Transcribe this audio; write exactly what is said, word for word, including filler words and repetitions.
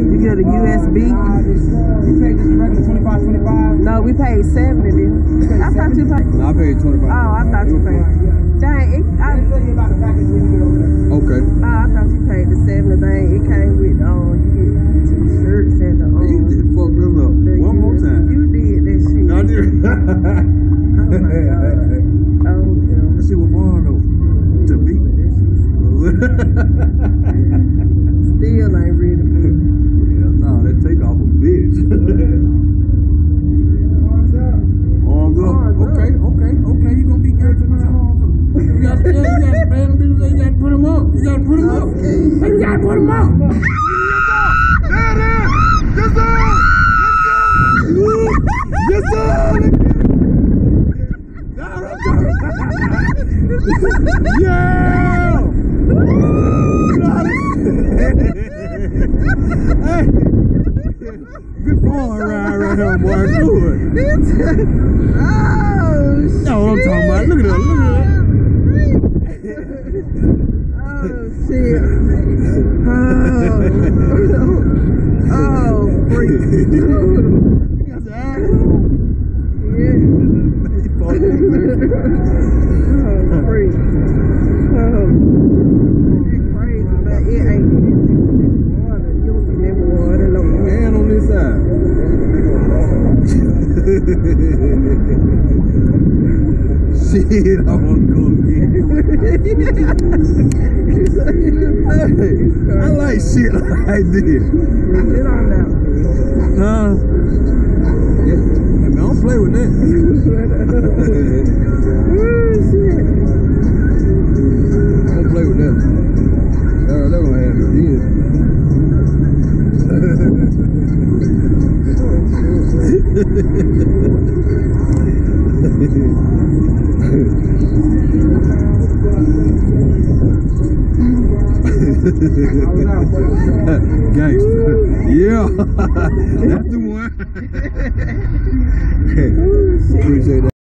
You get a U S B? Uh, this, you paid this regular twenty-five twenty-five? No, we paid seventy. Didn't we? I thought you paid. No, I paid twenty-five. Oh, I thought you paid. Dang, it, I didn't tell you about the package when you get over there. Okay. Oh, I thought you paid the seventy. Dang, it came with um, you get two shirts and the um. You did fuck them up. One more time. You did that shit. No, I did. Oh my God. Oh God. That shit was born though. To beat. Still ain't ready. Yeah, no, that take off a bitch. Arms up. Arms up. Arms okay, up. okay, okay. You gonna be good tomorrow. You gotta, you gotta, man, you gotta put him up. You gotta put him up. You gotta put him up. There it is. Yes, sir. Let's go. Yes, sir. Yeah. Hey, good boy around right here, boy. Do it. Oh, shit. That's what I'm talking about. Look at that. Look at that. Oh, shit. Oh. Oh, freak. You got your asshole. Yeah. Oh, freak. Oh. It's crazy, but it ain't. Shit, I want to go again. I like shit like this. Get on now. Nah. Yeah. I, mean, I don't play with that. Oh, shit. I don't play with that. That's going to happen again. Gangster. Yeah. That's the one. Appreciate that.